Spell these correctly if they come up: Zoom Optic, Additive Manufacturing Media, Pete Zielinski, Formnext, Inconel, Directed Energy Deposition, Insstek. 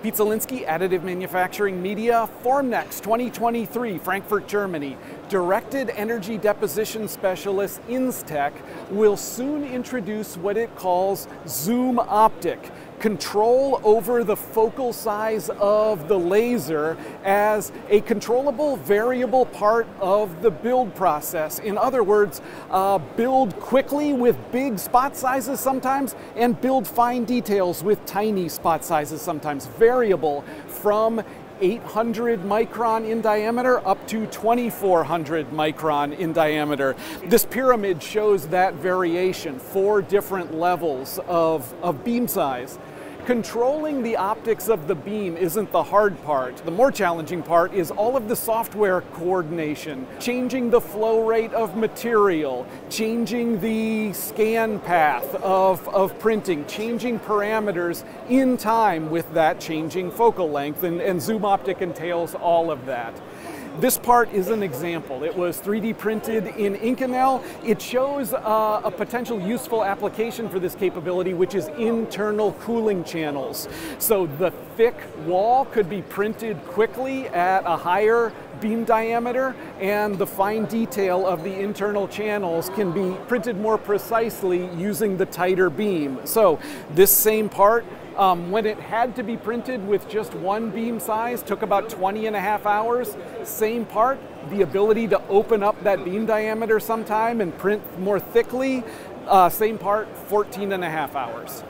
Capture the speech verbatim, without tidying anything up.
Pete Zielinski, Additive Manufacturing Media, Formnext twenty twenty-three, Frankfurt, Germany. Directed Energy Deposition Specialist Insstek will soon introduce what it calls Zoom Optic, control over the focal size of the laser as a controllable variable part of the build process. In other words, uh, build quickly with big spot sizes sometimes, and build fine details with tiny spot sizes sometimes. Variable from eight hundred micron in diameter up to twenty-four hundred micron in diameter. This pyramid shows that variation, four different levels of, of beam size. Controlling the optics of the beam isn't the hard part. The more challenging part is all of the software coordination, changing the flow rate of material, changing the scan path of, of printing, changing parameters in time with that changing focal length, and, and Zoom Optic entails all of that. This part is an example. It was three D printed in Inconel. It shows uh, a potential useful application for this capability, which is internal cooling channels. So the thick wall could be printed quickly at a higher beam diameter, and the fine detail of the internal channels can be printed more precisely using the tighter beam. So this same part, Um, when it had to be printed with just one beam size, took about twenty and a half hours. Same part, the ability to open up that beam diameter sometime and print more thickly, uh, same part, fourteen and a half hours.